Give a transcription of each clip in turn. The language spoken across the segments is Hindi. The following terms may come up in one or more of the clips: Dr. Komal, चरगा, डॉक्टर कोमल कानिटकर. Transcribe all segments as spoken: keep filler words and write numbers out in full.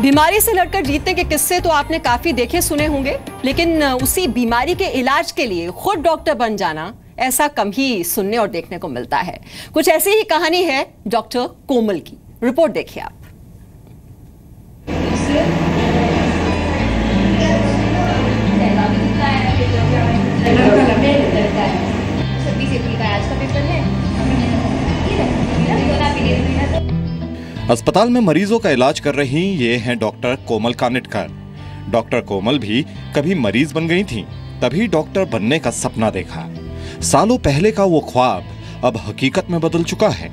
बीमारी से लड़कर जीतने के किस्से तो आपने काफी देखे सुने होंगे, लेकिन उसी बीमारी के इलाज के लिए खुद डॉक्टर बन जाना ऐसा कम ही सुनने और देखने को मिलता है। कुछ ऐसी ही कहानी है डॉक्टर कोमल की, रिपोर्ट देखिए आप। अस्पताल में मरीजों का इलाज कर रही ये हैं डॉक्टर कोमल कानिटकर। डॉक्टर कोमल भी कभी मरीज बन गई थीं, तभी डॉक्टर बनने का सपना देखा। सालों पहले का वो ख्वाब अब हकीकत में बदल चुका है।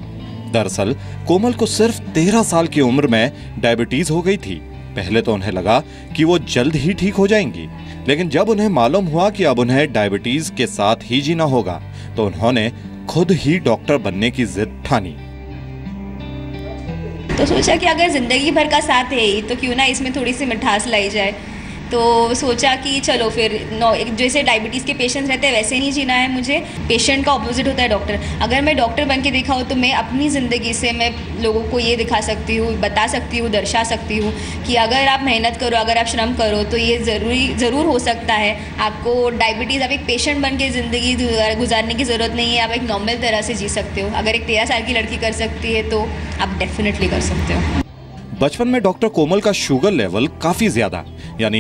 दरअसल कोमल को सिर्फ तेरह साल की उम्र में डायबिटीज हो गई थी। पहले तो उन्हें लगा कि वो जल्द ही ठीक हो जाएंगी, लेकिन जब उन्हें मालूम हुआ कि अब उन्हें डायबिटीज के साथ ही जीना होगा तो उन्होंने खुद ही डॉक्टर बनने की जिद ठानी। तो सोचा कि अगर जिंदगी भर का साथ है तो क्यों ना इसमें थोड़ी सी मिठास लाई जाए। तो सोचा कि चलो फिर नौ जैसे डायबिटीज़ के पेशेंट्स रहते हैं वैसे नहीं जीना है मुझे। पेशेंट का ऑपोजिट होता है डॉक्टर। अगर मैं डॉक्टर बन के दिखाऊँ तो मैं अपनी ज़िंदगी से मैं लोगों को ये दिखा सकती हूँ, बता सकती हूँ, दर्शा सकती हूँ कि अगर आप मेहनत करो, अगर आप श्रम करो तो ये ज़रूरी ज़रूर हो सकता है। आपको डायबिटीज़, आप एक पेशेंट बन के ज़िंदगी गुजारने की ज़रूरत नहीं है। आप एक नॉर्मल तरह से जी सकते हो। अगर एक तेरह साल की लड़की कर सकती है तो आप डेफिनेटली कर सकते हो। बचपन में डॉक्टर कोमल का शुगर लेवल काफ़ी ज़्यादा यानी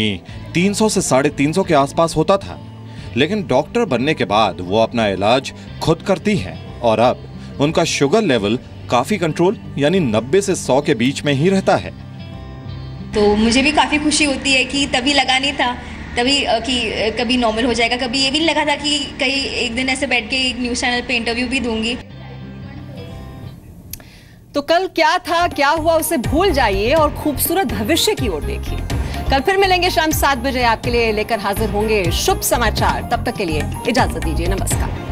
तीन सौ से साढ़े तीन सौ के आसपास होता था, लेकिन डॉक्टर बनने के बाद वो अपना इलाज खुद करती हैं और अब उनका शुगर लेवल काफ़ी कंट्रोल यानी नब्बे से सौ के बीच में ही रहता है। तो मुझे भी काफ़ी खुशी होती है कि तभी लगा नहीं था, तभी कि कभी नॉर्मल हो जाएगा। कभी ये भी नहीं लगा था कि कहीं एक दिन ऐसे बैठ के एक न्यूज़ चैनल पर इंटरव्यू भी दूंगी। तो कल क्या था, क्या हुआ, उसे भूल जाइए और खूबसूरत भविष्य की ओर देखिए। कल फिर मिलेंगे शाम सात बजे, आपके लिए लेकर हाजिर होंगे शुभ समाचार। तब तक के लिए इजाजत दीजिए, नमस्कार।